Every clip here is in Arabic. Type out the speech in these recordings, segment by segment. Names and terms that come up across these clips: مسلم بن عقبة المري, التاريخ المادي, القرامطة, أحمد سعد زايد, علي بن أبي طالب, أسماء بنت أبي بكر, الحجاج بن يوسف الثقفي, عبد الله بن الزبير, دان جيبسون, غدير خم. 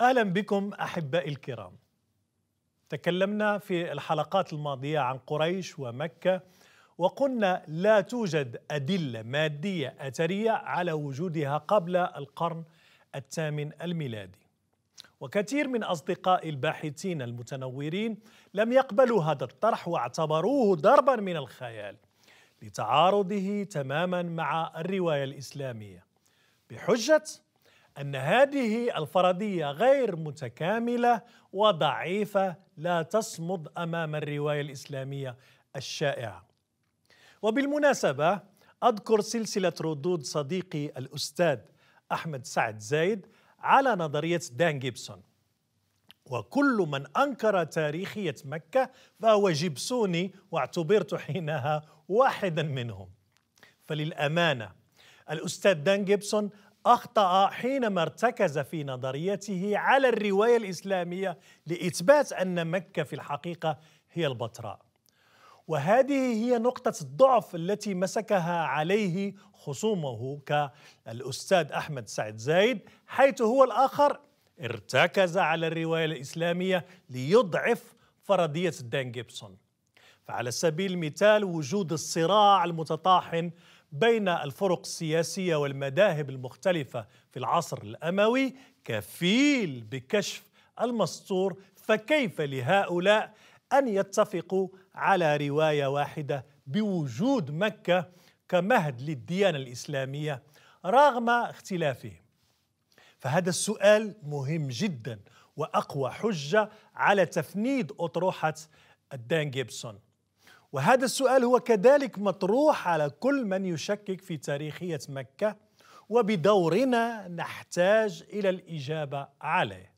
أهلا بكم أحبائي الكرام. تكلمنا في الحلقات الماضية عن قريش ومكة، وقلنا لا توجد أدلة مادية أثرية على وجودها قبل القرن الثامن الميلادي، وكثير من أصدقاء الباحثين المتنورين لم يقبلوا هذا الطرح واعتبروه ضربا من الخيال لتعارضه تماما مع الرواية الإسلامية، بحجة أن هذه الفرضية غير متكاملة وضعيفة لا تصمد أمام الرواية الإسلامية الشائعة. وبالمناسبة أذكر سلسلة ردود صديقي الأستاذ أحمد سعد زايد على نظرية دان جيبسون، وكل من أنكر تاريخية مكة فهو جيبسوني، واعتبرت حينها واحدا منهم. فللأمانة الأستاذ دان جيبسون أخطأ حينما ارتكز في نظريته على الرواية الإسلامية لإثبات أن مكة في الحقيقة هي البتراء، وهذه هي نقطة الضعف التي مسكها عليه خصومه كالأستاذ أحمد سعد زايد، حيث هو الآخر ارتكز على الرواية الإسلامية ليضعف فرضية دان جيبسون. فعلى سبيل المثال وجود الصراع المتطاحن بين الفرق السياسية والمذاهب المختلفة في العصر الأموي كفيل بكشف المستور، فكيف لهؤلاء أن يتفقوا على رواية واحدة بوجود مكة كمهد للديانة الإسلامية رغم اختلافهم؟ فهذا السؤال مهم جدا وأقوى حجة على تفنيد أطروحة دان جيبسون، وهذا السؤال هو كذلك مطروح على كل من يشكك في تاريخية مكة، وبدورنا نحتاج إلى الإجابة عليه.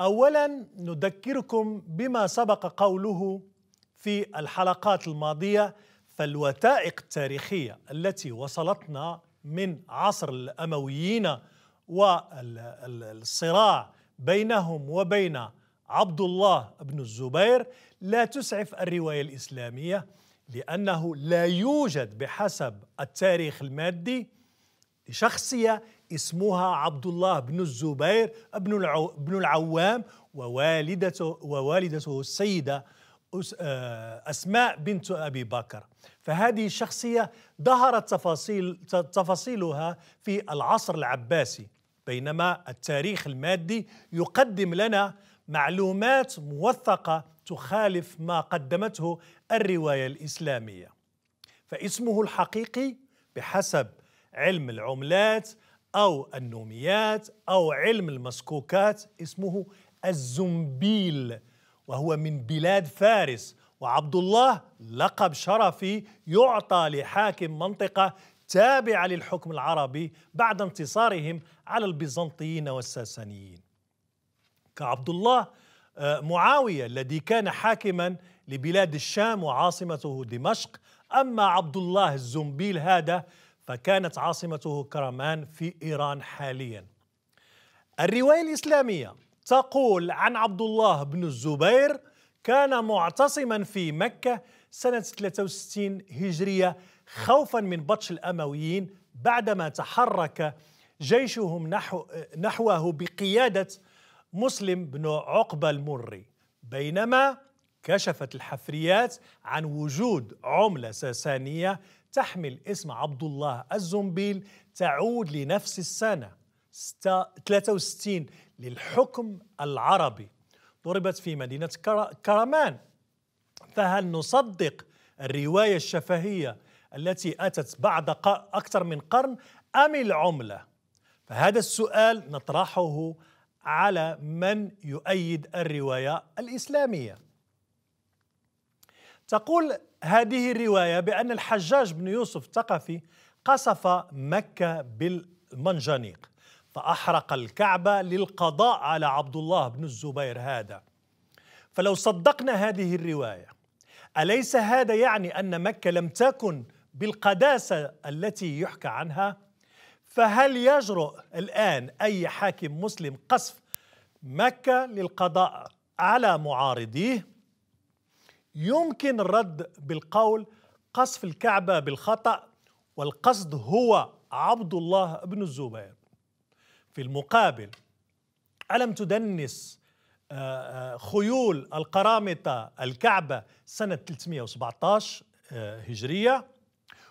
أولا نذكركم بما سبق قوله في الحلقات الماضية، فالوثائق التاريخية التي وصلتنا من عصر الأمويين والصراع بينهم وبين عبد الله بن الزبير لا تسعف الرواية الإسلامية، لأنه لا يوجد بحسب التاريخ المادي شخصية اسمها عبد الله بن الزبير بن العوام ووالدته السيدة أسماء بنت أبي بكر، فهذه الشخصية ظهرت تفاصيلها في العصر العباسي، بينما التاريخ المادي يقدم لنا معلومات موثقة تخالف ما قدمته الرواية الإسلامية. فاسمه الحقيقي بحسب علم العملات أو النوميات أو علم المسكوكات اسمه الزنبيل، وهو من بلاد فارس، وعبد الله لقب شرفي يعطى لحاكم منطقة تابعة للحكم العربي بعد انتصارهم على البيزنطيين والساسانيين. كعبد الله معاوية الذي كان حاكما لبلاد الشام وعاصمته دمشق، أما عبد الله الزنبيل هذا فكانت عاصمته كرمان في إيران حاليا. الرواية الإسلامية تقول عن عبد الله بن الزبير كان معتصما في مكة سنة 63 هجرية خوفا من بطش الأمويين، بعدما تحرك جيشهم نحوه بقيادة مسلم بن عقبة المري، بينما كشفت الحفريات عن وجود عملة ساسانية تحمل اسم عبد الله الزنبيل تعود لنفس السنة 63 للحكم العربي، ضربت في مدينة كرمان. فهل نصدق الرواية الشفهية التي أتت بعد أكثر من قرن أم العملة؟ فهذا السؤال نطرحه على من يؤيد الرواية الإسلامية. تقول هذه الرواية بأن الحجاج بن يوسف الثقفي قصف مكة بالمنجنيق فأحرق الكعبة للقضاء على عبد الله بن الزبير هذا. فلو صدقنا هذه الرواية، أليس هذا يعني أن مكة لم تكن بالقداسة التي يحكى عنها؟ فهل يجرؤ الآن أي حاكم مسلم قصف مكة للقضاء على معارضيه؟ يمكن الرد بالقول قصف الكعبة بالخطأ والقصد هو عبد الله بن الزبير. في المقابل ألم تدنس خيول القرامطة الكعبة سنة 317 هجرية،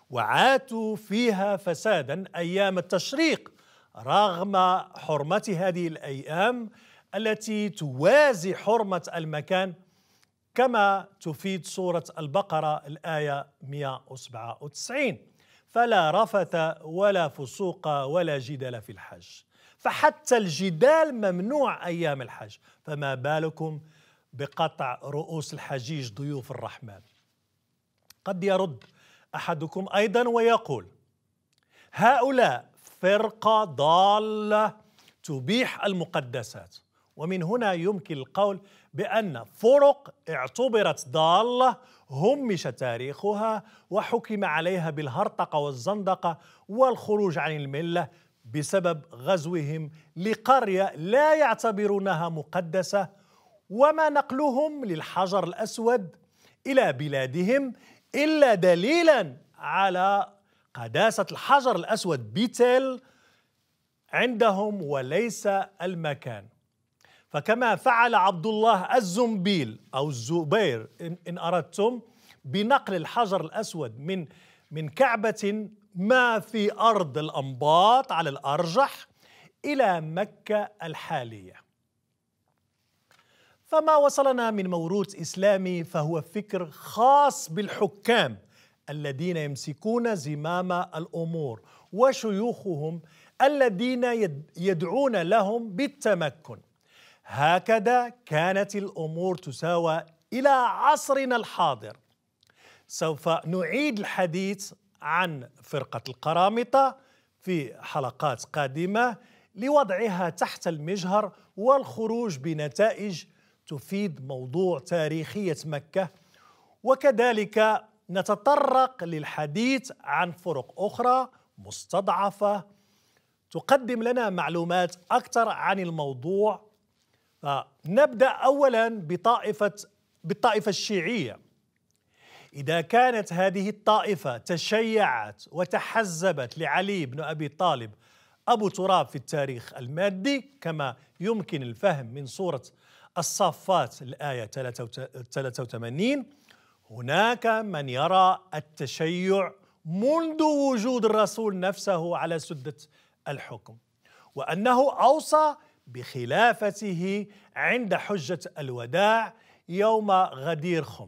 وعاتوا فيها فسادا أيام التشريق رغم حرمة هذه الأيام التي توازي حرمة المكان كما تفيد سورة البقرة الآية 197، فلا رفث ولا فسوق ولا جدال في الحج، فحتى الجدال ممنوع أيام الحج، فما بالكم بقطع رؤوس الحجيج ضيوف الرحمن. قد يرد أحدكم أيضا ويقول: هؤلاء فرقة ضالة تبيح المقدسات، ومن هنا يمكن القول بأن فرق اعتبرت ضالة همش تاريخها وحكم عليها بالهرطقة والزندقة والخروج عن الملة بسبب غزوهم لقرية لا يعتبرونها مقدسة، وما نقلهم للحجر الأسود إلى بلادهم إلا دليلا على قداسة الحجر الأسود بتل عندهم وليس المكان. فكما فعل عبد الله الزنبيل أو الزبير إن أردتم بنقل الحجر الأسود من كعبة ما في أرض الأنباط على الأرجح إلى مكة الحالية. فما وصلنا من موروث إسلامي فهو فكر خاص بالحكام الذين يمسكون زمام الأمور وشيوخهم الذين يدعون لهم بالتمكن. هكذا كانت الأمور تساوى إلى عصرنا الحاضر. سوف نعيد الحديث عن فرقة القرامطة في حلقات قادمة لوضعها تحت المجهر والخروج بنتائج تفيد موضوع تاريخية مكة، وكذلك نتطرق للحديث عن فرق أخرى مستضعفة تقدم لنا معلومات أكثر عن الموضوع. نبدأ أولا بالطائفة الشيعية. إذا كانت هذه الطائفة تشيعت وتحزبت لعلي بن أبي طالب أبو تراب في التاريخ المادي كما يمكن الفهم من سورة الصافات الآية 83، هناك من يرى التشيع منذ وجود الرسول نفسه على سدة الحكم، وأنه أوصى بخلافته عند حجة الوداع يوم غدير خم،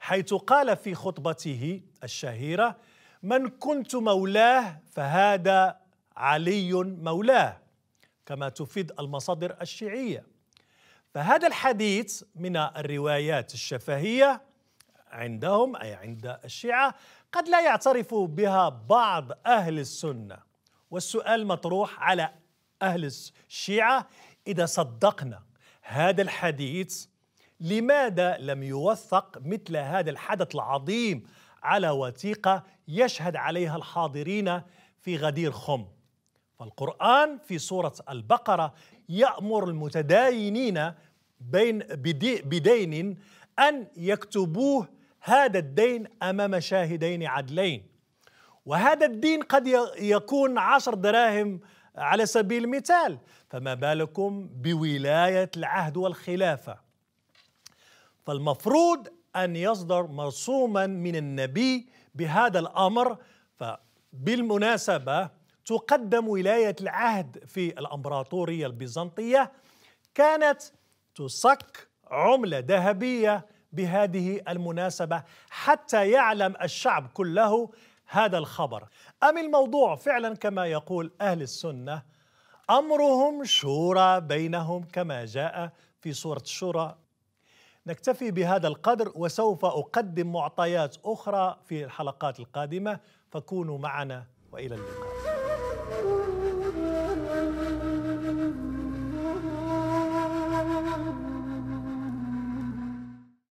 حيث قال في خطبته الشهيرة: من كنت مولاه فهذا علي مولاه، كما تفيد المصادر الشيعية. فهذا الحديث من الروايات الشفهية عندهم، أي عند الشيعة، قد لا يعترف بها بعض أهل السنة، والسؤال مطروح على أهل الشيعة: إذا صدقنا هذا الحديث لماذا لم يوثق مثل هذا الحدث العظيم على وثيقة يشهد عليها الحاضرين في غدير خم؟ فالقرآن في سورة البقرة يأمر المتداينين بدين أن يكتبوه هذا الدين أمام شاهدين عدلين، وهذا الدين قد يكون 10 دراهم على سبيل المثال، فما بالكم بولاية العهد والخلافة؟ فالمفروض أن يصدر مرسوما من النبي بهذا الأمر. فبالمناسبة تقدم ولاية العهد في الأمبراطورية البيزنطية، كانت تصك عملة ذهبية بهذه المناسبة حتى يعلم الشعب كله هذا الخبر. أم الموضوع فعلا كما يقول أهل السنة أمرهم شورى بينهم كما جاء في سورة الشورى؟ نكتفي بهذا القدر، وسوف أقدم معطيات أخرى في الحلقات القادمة، فكونوا معنا وإلى اللقاء.